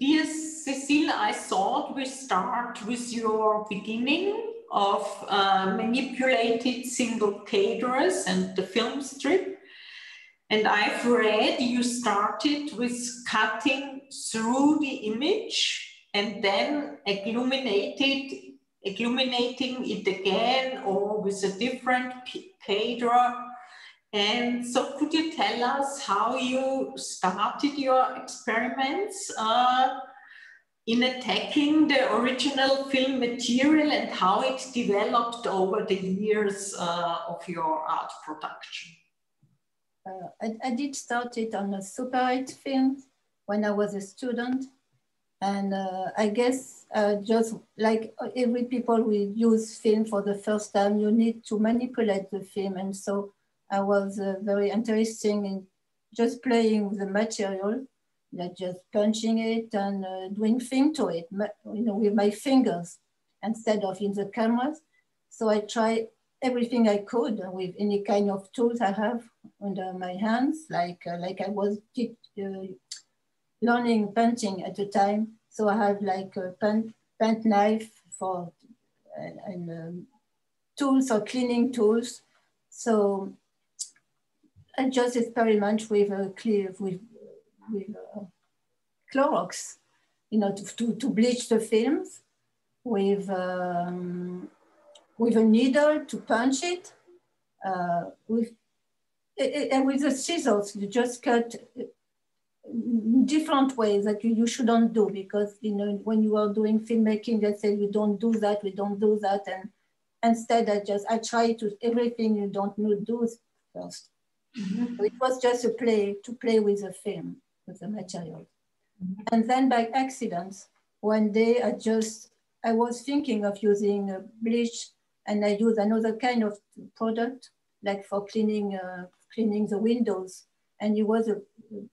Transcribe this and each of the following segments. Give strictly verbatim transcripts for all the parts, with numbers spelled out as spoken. Dear Cecile, I thought we start with your beginning of uh, manipulated single caterers and the film strip. And I've read you started with cutting through the image and then illuminated, illuminating it again or with a different caterer. And so could you tell us how you started your experiments uh, in attacking the original film material and how it developed over the years uh, of your art production? Uh, I, I did start it on a Super eight film when I was a student. And uh, I guess uh, just like every people will use film for the first time, you need to manipulate the film. And so I was uh, very interested in just playing with the material, like just punching it and uh, doing things to it, you know, with my fingers instead of in the cameras. So I tried everything I could with any kind of tools I have under my hands, like uh, like I was keep, uh, learning painting at the time. So I have like a paint, paint knife for and, and um, tools or cleaning tools. So I just experiment with a clear with with uh, Clorox, you know, to, to to bleach the films, with um, with a needle to punch it, uh, with and with the scissors you just cut different ways that you, you shouldn't do, because you know when you are doing filmmaking they say you don't do that, we don't do that, and instead I just I try to everything you don't do first. Mm-hmm. So it was just a play to play with the film, with the material. Mm-hmm. And then by accident, one day I just, I was thinking of using a bleach and I used another kind of product, like for cleaning, uh, cleaning the windows. And it was a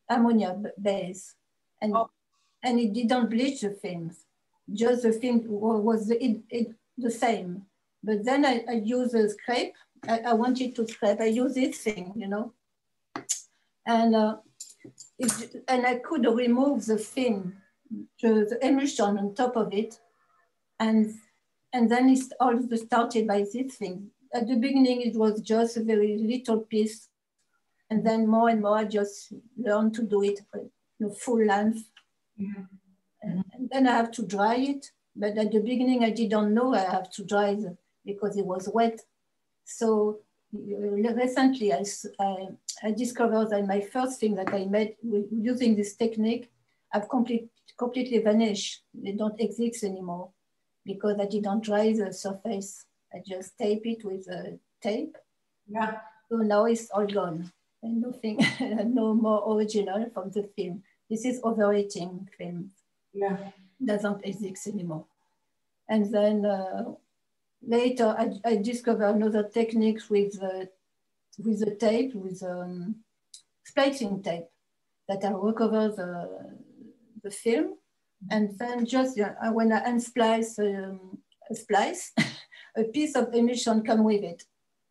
ammonia base. And, oh. and it didn't bleach the films. Just the film was the, it, it, the same. But then I, I used a scrape. I, I wanted to scrape, I use this thing, you know, and uh, it, and I could remove the film, the, the emulsion on top of it, and and then it all started by this thing. At the beginning, it was just a very little piece, and then more and more, I just learned to do it for, you know, full length, yeah. and, and then I have to dry it. But at the beginning, I didn't know I have to dry it because it was wet. So recently I, I, I discovered that my first thing that I made with using this technique, I've complete, completely vanished. They don't exist anymore because I didn't dry the surface. I just tape it with a tape. Yeah. So now it's all gone and nothing, no more original from the film. This is overrating film. Yeah. Doesn't exist anymore. And then, uh, later, I, I discovered another technique with the, with the tape, with um, splicing tape, that I recover the, the film. And then just yeah, when I unsplice um, a splice, a piece of emulsion come with it.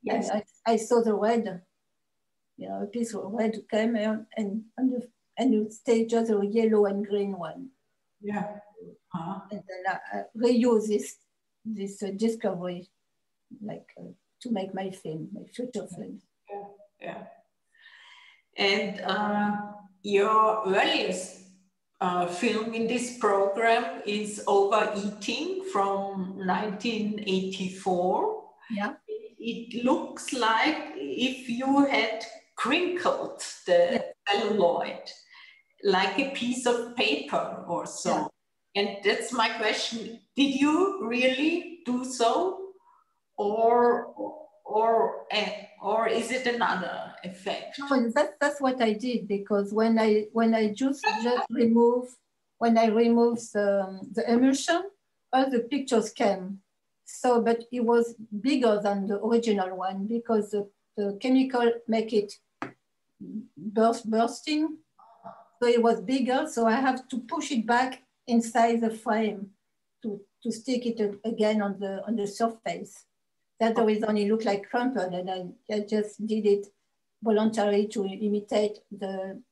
Yes. I, I saw the red, you know, a piece of red came and, and, and you stay just a yellow and green one. Yeah. Uh-huh. And then I, I reuse this this uh, discovery, like uh, to make my film, my future film. Yeah, yeah. And uh, your earliest uh, film in this program is Overeating from nineteen eighty-four. Yeah. It looks like if you had crinkled the yeah. celluloid, like a piece of paper or so. Yeah. And that's my question. Did you really do so? Or, or, or is it another effect? No, that, that's what I did, because when I, when I just, just remove, when I remove the, the emulsion, all the pictures came. So, but it was bigger than the original one because the, the chemical make it burst, bursting. So it was bigger, so I have to push it back inside the frame to, to stick it again on the on the surface. That's the reason it looked like crumpled, and I, I just did it voluntarily to imitate the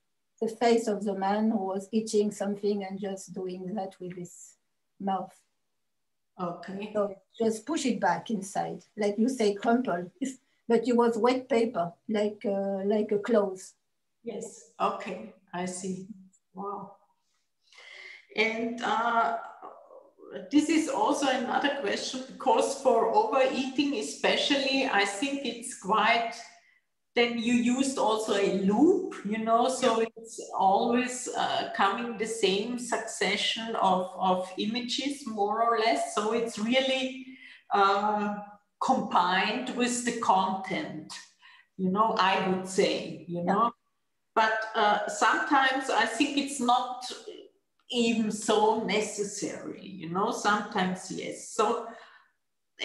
the face of the man who was itching something and just doing that with his mouth. Okay. So just push it back inside, like you say, crumple. But it was wet paper, like uh, like a clothes. Yes. Okay, I see. Wow. And uh, this is also another question, because for overeating, especially, I think it's quite. Then you used also a loop, you know, so it's always uh, coming the same succession of, of images, more or less. So it's really uh, combined with the content, you know, I would say, you know. Yeah. But uh, sometimes I think it's not even so necessary, you know, sometimes yes. So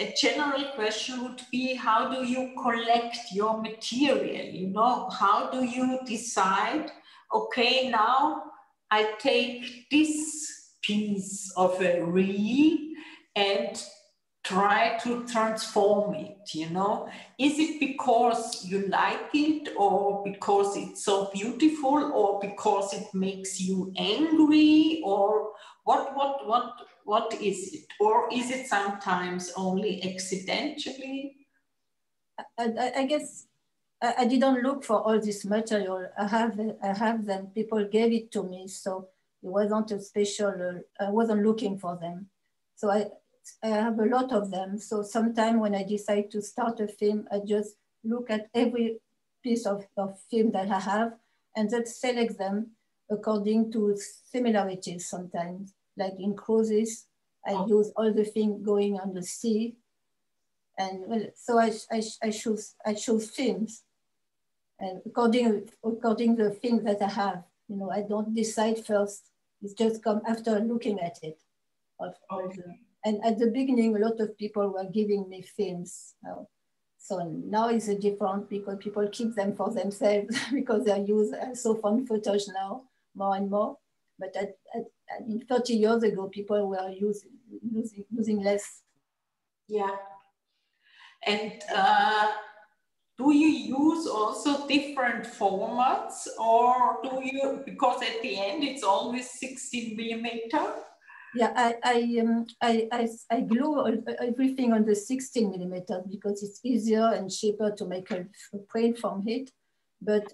a general question would be, how do you collect your material? You know, how do you decide, okay, now I take this piece of a reel and try to transform it, you know? Is it because you like it, or because it's so beautiful, or because it makes you angry, or what, what, what? What is it? Or is it sometimes only accidentally? I, I, I guess I, I didn't look for all this material. I have, I have them. People gave it to me, so it wasn't a special. Uh, I wasn't looking for them. So I, I have a lot of them. So sometimes when I decide to start a film, I just look at every piece of, of film that I have, and then select them according to similarities. Sometimes, like in cruises, I oh. use all the things going on the sea. And well, so I, I, I, choose, I choose films and according, according to the things that I have. You know, I don't decide first, it just comes after looking at it. Of all the, and at the beginning, a lot of people were giving me films. So now it's different because people keep them for themselves because they are used so from footage now, more and more. But at, at, at thirty years ago, people were using, using, using less. Yeah. And uh, do you use also different formats, or do you, because at the end it's always sixteen millimeter? Yeah, I, I, um, I, I, I glue everything on the sixteen millimeter because it's easier and cheaper to make a print from it. But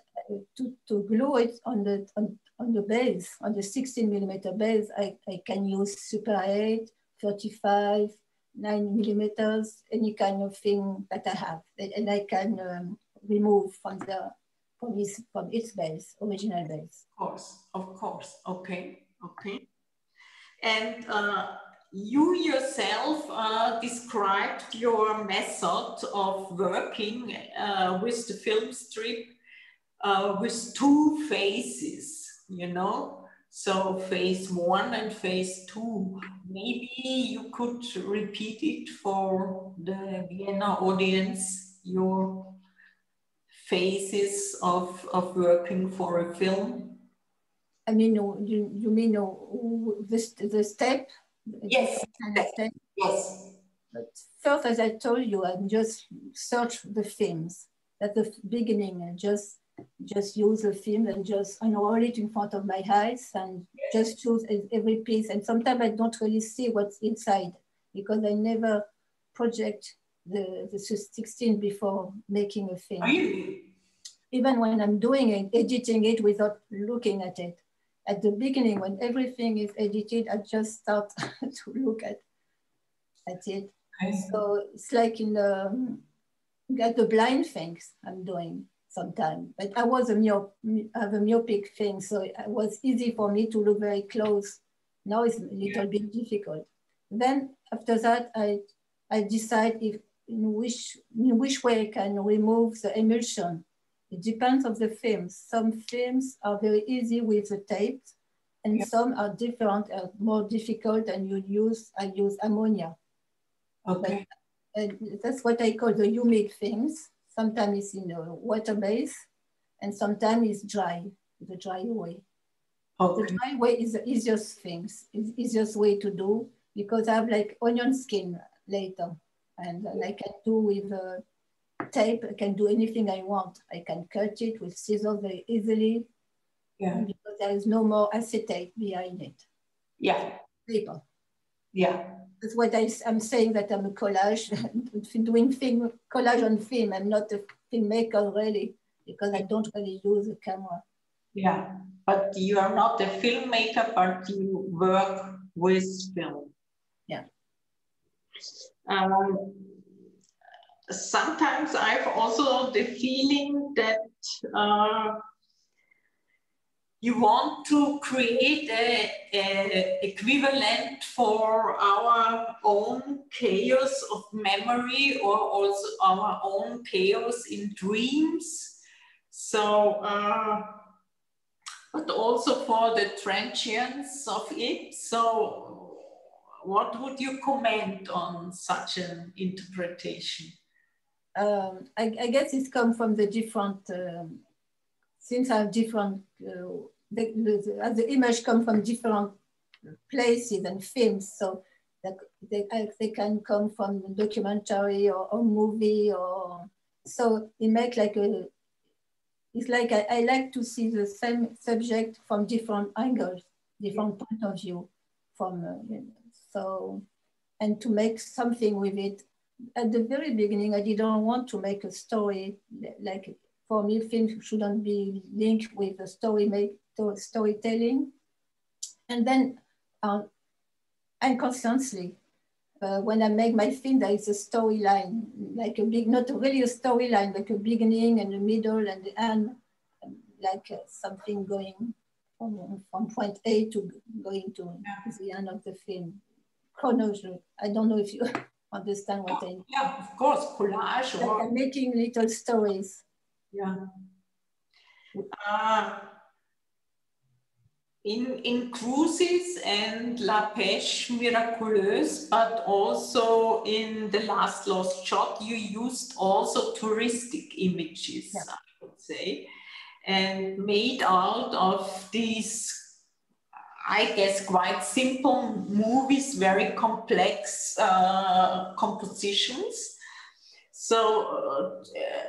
to, to glue it on the, on, on the base, on the sixteen millimeter base, I, I can use Super eight, thirty-five, nine millimeters, any kind of thing that I have. And I can um, remove from, the, from, its, from its base, original base. Of course, of course. Okay, okay. And uh, you yourself uh, described your method of working uh, with the film strip uh, with two phases. You know, so phase one and phase two. Maybe you could repeat it for the Vienna audience, your phases of, of working for a film. I mean, you, you mean uh, the, the step? Yes. The step? Yes. But first, as I told you, I just search the films at the beginning and just just use the film and just unroll it in front of my eyes and just choose every piece. And sometimes I don't really see what's inside because I never project the, the sixteen before making a film. Even when I'm doing it, editing it without looking at it. At the beginning, when everything is edited, I just start to look at, at it. So it's like in the, like the blind things I'm doing. Sometimes, but I was a myop, I have a myopic thing, so it was easy for me to look very close. Now it's a little yeah. bit difficult. Then after that, I I decide if in which in which way I can remove the emulsion. It depends on the films. Some films are very easy with the tape, and yeah. some are different, are more difficult, and you use I use ammonia. Okay, but, and that's what I call the humid films. Sometimes it's in a water base, and sometimes it's dry, the dry way. Okay. The dry way is the easiest thing, is easiest way to do, because I have like onion skin later, and I can do with uh, tape, I can do anything I want. I can cut it with scissors very easily. Yeah. there is no more acetate behind it. Yeah. Paper. Yeah. That's what I, I'm saying, that I'm a collage, doing film, collage on film. I'm not a filmmaker really, because I don't really use a camera. Yeah, but you are not a filmmaker, but you work with film. Yeah. Um, sometimes I've also the feeling that uh, you want to create a, a equivalent for our own chaos of memory, or also our own chaos in dreams. So, uh, but also for the transience of it. So what would you comment on such an interpretation? Um, I, I guess it's come from the different, um, things have different, uh, the, the, the image come from different places and films. So that they, they can come from documentary or, or movie, or, so it makes like a, it's like I, I like to see the same subject from different angles, different point of view, from uh, you know, so, and to make something with it. At the very beginning, I didn't want to make a story. Like for me, films shouldn't be linked with the story make to storytelling. And then, um, unconsciously, uh, when I make my film, there is a storyline, like a big, not really a storyline, like a beginning and a middle and the end, like uh, something going from, from point A to going to the end of the film. Chronology. I don't know if you understand what I mean. Yeah, of course, collage. Like or... making little stories. Yeah. Uh, In, in Cruises and La Pêche Miraculeuse, but also in The Last Lost Shot, you used also touristic images, yeah. I would say, and made out of these, I guess, quite simple movies, very complex uh, compositions. So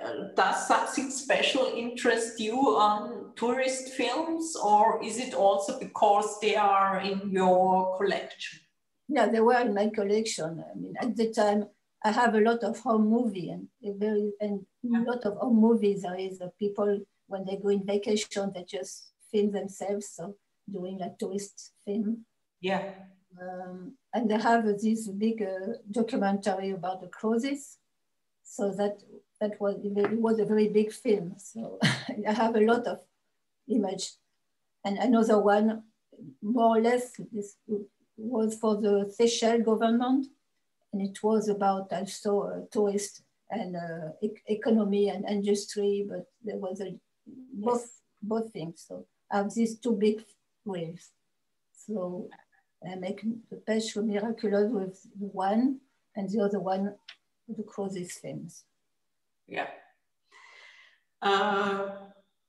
uh, does something special interest you on tourist films, or is it also because they are in your collection? Yeah, they were in my collection. I mean, at the time, I have a lot of home movies, and a, very, and yeah. a lot of home movies. There is the people, when they go in vacation, they just film themselves, so doing a tourist film. Yeah. Um, and they have this big uh, documentary about the cruises. So that that was it was a very big film. So I have a lot of image, and another one, more or less, this was for the Seychelles government, and it was about also uh, tourist and uh, e economy and industry. But there was a both both things. So I have these two big waves. So I make the Pêche Miraculeuse with one, and the other one, the Cruises films. Yeah. Uh,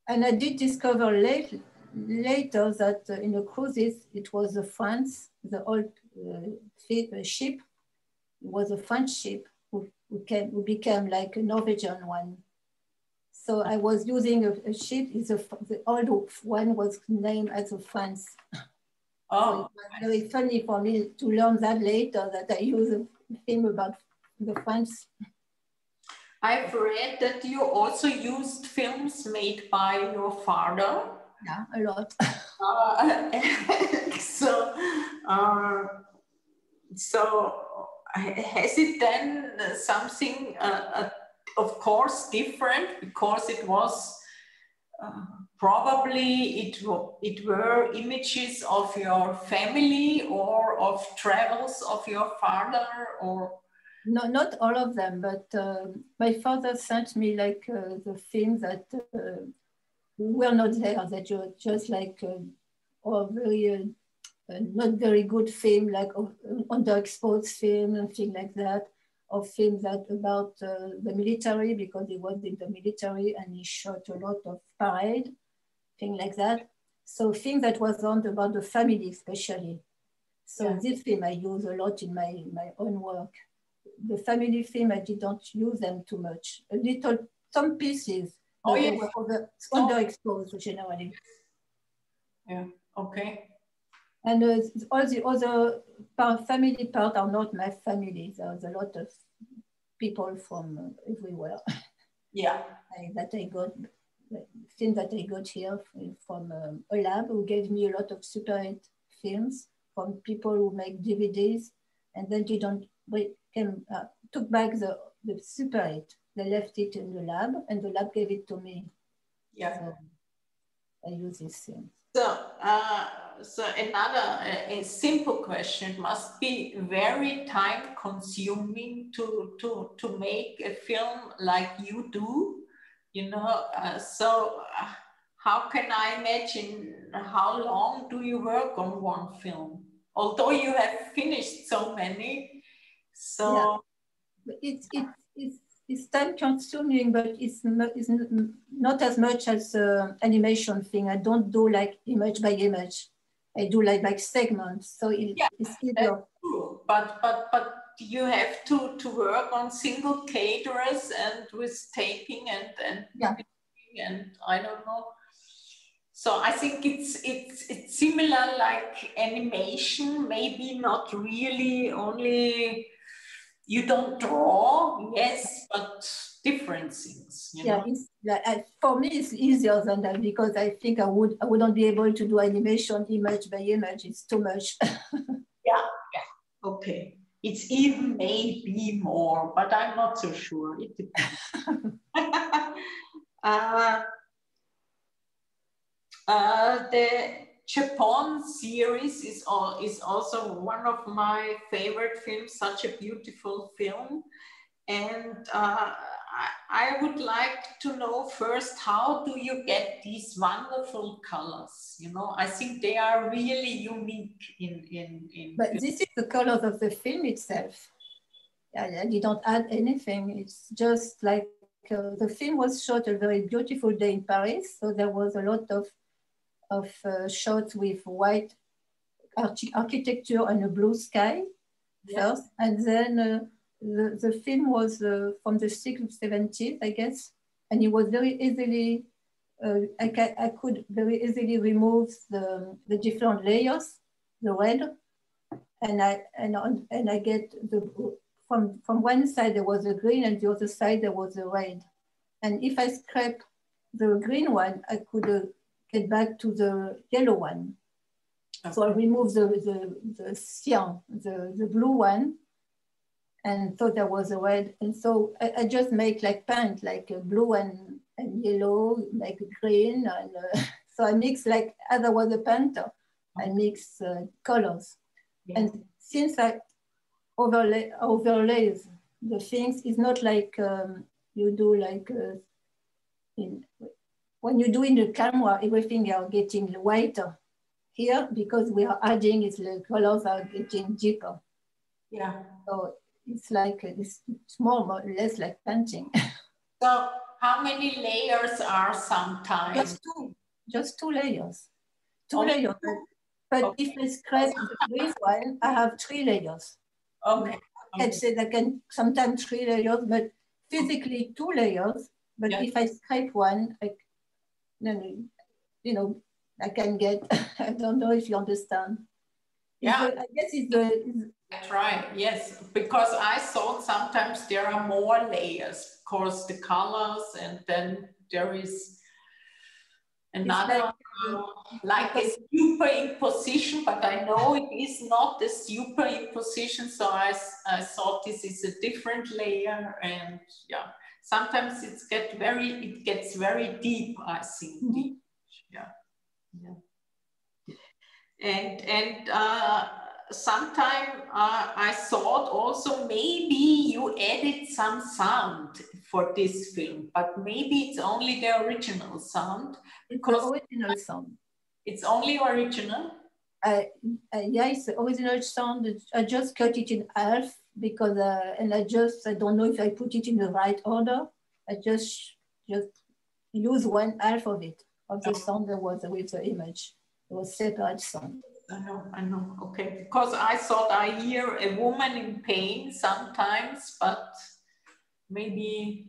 and I did discover late, later that uh, in the Cruises, it was the France, the old uh, ship, it was a French ship who, who, came, who became like a Norwegian one. So I was using a, a ship, is a, the old one was named as a France. Oh. So it was very funny for me to learn that later, that I use a film about the films. I've read that you also used films made by your father. Yeah, a lot. uh, so, uh, so has it then something, uh, uh, of course, different, because it was uh, probably it it were images of your family or of travels of your father, or. No, not all of them, but uh, my father sent me like uh, the film that uh, were not there, that were just like uh, a very, uh, not very good film, like uh, underexposed film and things like that, or film that about uh, the military, because he was in the military and he shot a lot of parade, things like that. So things that was on about the family especially. So yeah. This film I use a lot in my, my own work. The family film, I didn't use them too much. A little, some pieces. Oh, yes. Were over, underexposed generally. Yeah, okay. And uh, all the other part, family part are not my family. There's a lot of people from everywhere. Yeah. I, that I got, the film that I got here from, from um, a lab who gave me a lot of Super eight films from people who make D V Ds. And then they don't, we came, uh, took back the, the Super eight. They left it in the lab and the lab gave it to me. Yeah. So I use these things. So, uh, so another a, a simple question must be very time consuming to, to, to make a film like you do, you know, uh, so uh, how can I imagine how long do you work on one film? Although you have finished so many, so. Yeah. It's, it's, it's, it's time consuming, but it's not, it's not as much as uh, animation thing. I don't do like image by image. I do like, like segments. So it, yeah, it's either. True. But, but, but you have to, to work on single cadrans and with taping and, and, yeah. and I don't know. So I think it's, it's, it's similar like animation, maybe not really only, you don't draw, yes, but different things. You yeah, know? It's, like, for me it's easier than that because I think I, would, I wouldn't be able to do animation image by image, it's too much. yeah, yeah, okay. It's even maybe more, but I'm not so sure. It depends. uh, Uh, the Japan series is, all, is also one of my favorite films, such a beautiful film. And uh, I, I would like to know first, how do you get these wonderful colors? You know, I think they are really unique in... in, in but film. This is the colors of the film itself. I, I didn't add anything. It's just like uh, the film was shot a very beautiful day in Paris. So there was a lot of of uh, shots with white arch architecture and a blue sky yeah. first. And then uh, the, the film was uh, from the sixties, seventies, I guess. And it was very easily, uh, I, ca I could very easily remove the, the different layers, the red. And I, and, on, and I get the, from, from one side there was a green and the other side there was a red. And if I scrape the green one, I could uh, get back to the yellow one. Okay. So I remove the, the, the cyan, the, the blue one, and so there was a red. And so I, I just make like paint, like a blue and, and yellow, like green. And uh, so I mix like, as I was a painter, I mix uh, colors. Yeah. And since I overlay, overlays the things, it's not like um, you do like uh, in, when you do in the camera, everything are getting whiter. Here, because we are adding, it's the colors are getting deeper. Yeah. So it's like, it's more or less like painting. So how many layers are sometimes? Just two, just two layers. Two okay. layers. But okay. if I scratch the green one, I have three layers. Okay. I'd say I can sometimes three layers, but physically two layers. But yeah. if I scrape one, I then, you know, I can get, I don't know if you understand. Yeah. It's, I guess it's the... That's right, yes. Because I thought sometimes there are more layers, of course, the colors, and then there is another, like, uh, like a superimposition, but I know it is not a superimposition, so I, I thought this is a different layer, and yeah. Sometimes it's get very, it gets very deep, I think. Mm-hmm. Yeah. yeah. And, and uh, sometime uh, I thought also maybe you added some sound for this film, but maybe it's only the original sound. Because it's original sound. It's only original? Uh, uh, yeah, it's the original sound. I just cut it in half. Because uh, and I just I don't know if I put it in the right order. I just just use one half of it of the sound that was with the image. It was separate sound. I know, I know. Okay, because I thought I hear a woman in pain sometimes, but maybe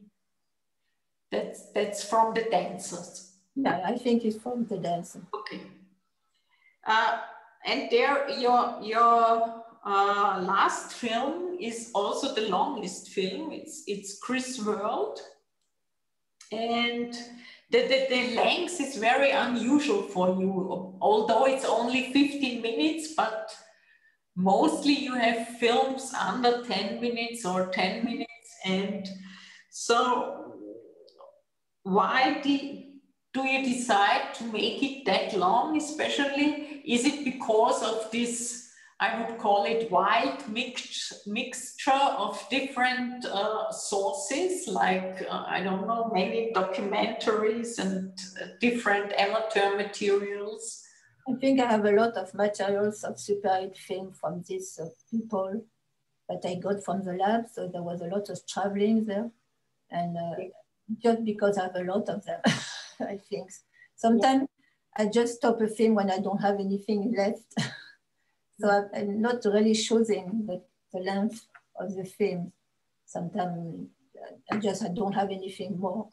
that's that's from the dancers. Yeah, I think it's from the dancers. Okay. Uh, and there, your, your uh, last film is also the longest film. It's, it's Chris World. And the, the, the length is very unusual for you, although it's only fifteen minutes, but mostly you have films under ten minutes or ten minutes. And so why do you decide to make it that long, especially? Is it because of this, I would call it wild mix, mixture of different uh, sources, like, uh, I don't know, many documentaries and uh, different amateur materials? I think I have a lot of materials of Super eight film from these uh, people that I got from the lab, so there was a lot of traveling there. And uh, just because I have a lot of them, I think. Sometimes yeah. I just stop a film when I don't have anything left. So I'm not really choosing the, the length of the film. Sometimes I just I don't have anything more.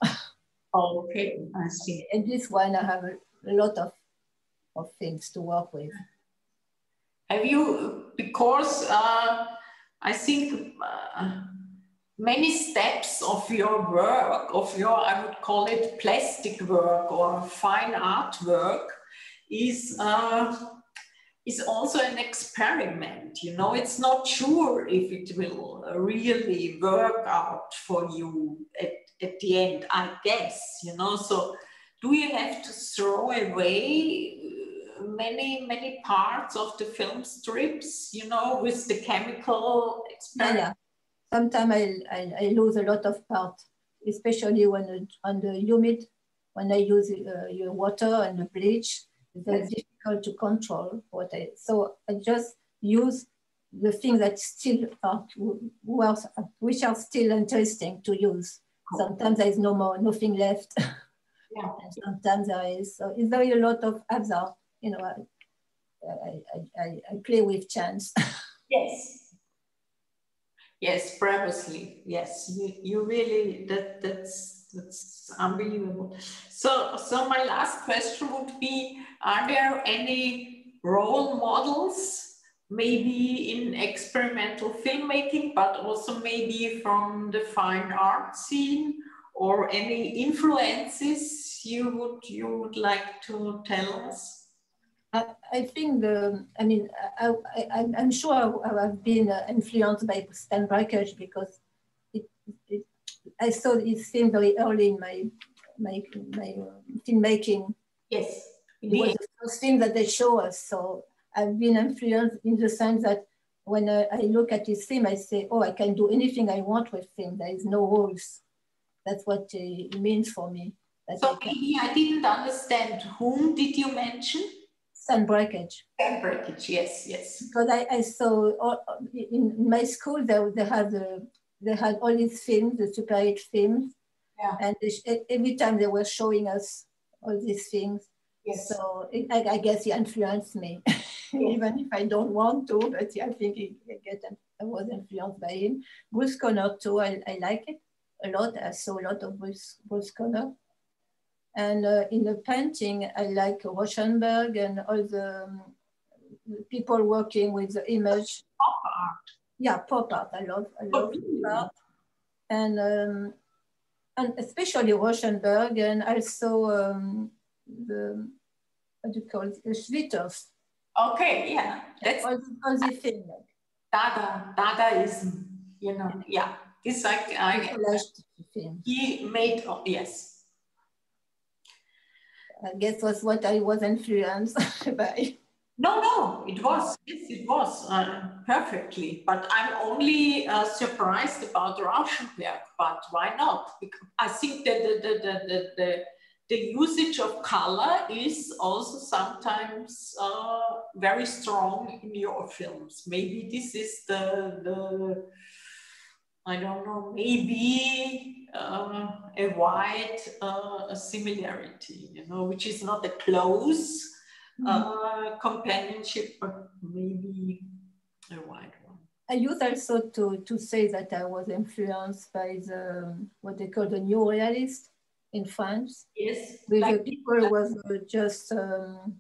Oh, okay, I see. And this one, I have a, a lot of, of things to work with. Have you, because uh, I think uh, many steps of your work, of your, I would call it plastic work or fine art work, is, uh, is also an experiment. You know, it's not sure if it will really work out for you at, at the end, I guess, you know. So do you have to throw away many, many parts of the film strips, you know, with the chemical experiment? Yeah, yeah. Sometimes I, I, I lose a lot of parts, especially when on the humid, when I use uh, your water and the bleach, it's very difficult to control what I, so I just use the things that still are, which are still interesting to use. Sometimes there is no more, nothing left. Yeah. And sometimes there is, so it's very a lot of hazard. You know, I, I, I, I play with chance. Yes. Yes, previously. Yes, you, you really, that, that's, that's unbelievable. So, so my last question would be, are there any role models, maybe in experimental filmmaking, but also maybe from the fine art scene, or any influences you would, you would like to tell us? I think the, I mean, I, I, I'm sure I've been influenced by Stan Brakhage because it, it, I saw his film very early in my, my, my filmmaking. Yes. It was the first film that they show us. So I've been influenced in the sense that when I, I look at his film, I say, oh, I can do anything I want with film. There is no rules. That's what it means for me. So I maybe I didn't understand. Whom did you mention? Stan Brakhage. Stan Brakhage, yes, yes. Because I, I saw all, in my school they they had the, they had all these films, the Super eight films, yeah. And they, every time they were showing us all these things. Yes. So it, I, I guess he influenced me, yeah. Even if I don't want to. But I think he, I, get, I was influenced by him. Bruce Connor too. I, I like it a lot. I saw a lot of Bruce Bruce Connor. And uh, in the painting, I like Rauschenberg and all the um, people working with the image. Pop art. Yeah, pop art. I love, I love pop art. And, um, and especially Rauschenberg and also um, the, what do you call it? The Schwitters. Okay, yeah. That's all the, all the thing. Dada, Dadaism, you know, yeah. It's like, I, he made, oh, yes. I guess was what I was influenced by. No, no, it was. Yes, it was uh, perfectly. But I'm only uh, surprised about Rauschenberg. But why not? Because I think that the the the the, the usage of color is also sometimes uh, very strong in your films. Maybe this is the the I don't know. Maybe. Uh, a wide uh, similarity, you know, which is not a close uh, companionship, but maybe a wide one. I used also to, to say that I was influenced by the, what they call the new realist in France. Yes. Where like, the people like, was just um,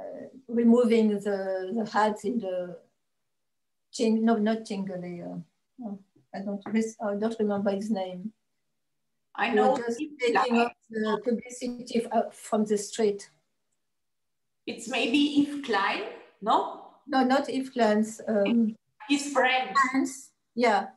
uh, removing the, the hats in the, Ching, no, not Chingalé, uh, no, I don't, I don't remember his name. I know. Just taking up the publicity from the street. It's maybe Yves Klein, no? No, not Yves Klein's. Um, his friend. Friends. Yeah.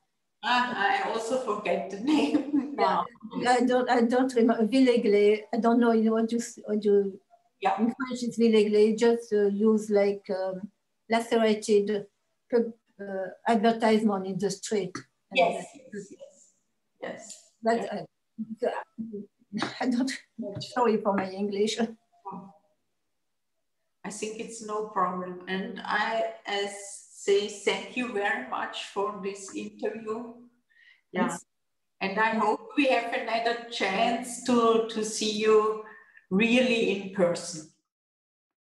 Uh, I also forget the name now. I don't, I don't remember, Villeglé, I don't know what you, what you yeah. In French it's Villeglé, just uh, use like um, lacerated uh, advertisement in the street. Yes, yes, yes, yes. But yeah. I, I don't, sorry for my English. I think it's no problem. And I as say thank you very much for this interview. Yeah. Yes. And I hope we have another chance to, to see you really in person.